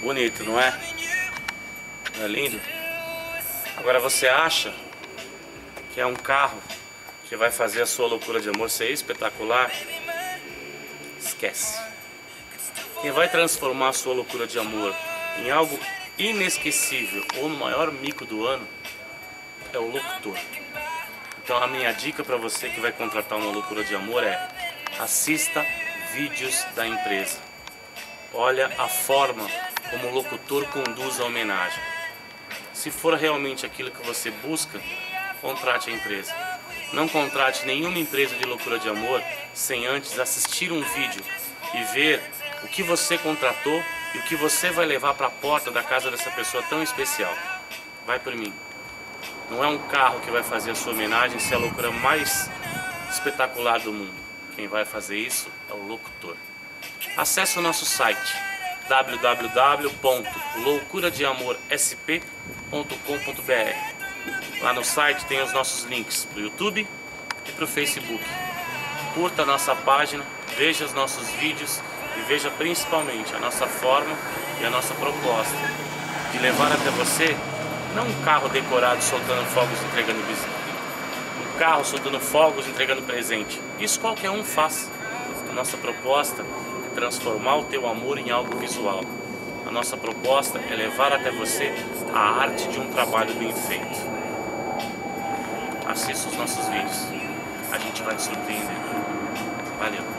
Bonito, não é? Não é lindo? Agora você acha que é um carro que vai fazer a sua loucura de amor ser espetacular? Esquece. Quem vai transformar a sua loucura de amor em algo inesquecível ou no maior mico do ano é o locutor. Então a minha dica para você que vai contratar uma loucura de amor é: assista vídeos da empresa. Olha a forma como o locutor conduz a homenagem. Se for realmente aquilo que você busca, contrate a empresa. Não contrate nenhuma empresa de loucura de amor sem antes assistir um vídeo e ver o que você contratou e o que você vai levar para a porta da casa dessa pessoa tão especial. Vai por mim. Não é um carro que vai fazer a sua homenagem ser a loucura mais espetacular do mundo. Quem vai fazer isso é o locutor. Acesse o nosso site www.loucuradeamorsp.com.br. Lá no site tem os nossos links para o YouTube e para o Facebook. Curta a nossa página, veja os nossos vídeos e veja principalmente a nossa forma e a nossa proposta de levar até você não um carro decorado soltando fogos e entregando visita. Um carro soltando fogos e entregando presente. Isso qualquer um faz. A nossa proposta é transformar o teu amor em algo visual. A nossa proposta é levar até você a arte de um trabalho bem feito. Assista os nossos vídeos. A gente vai te surpreender. Valeu!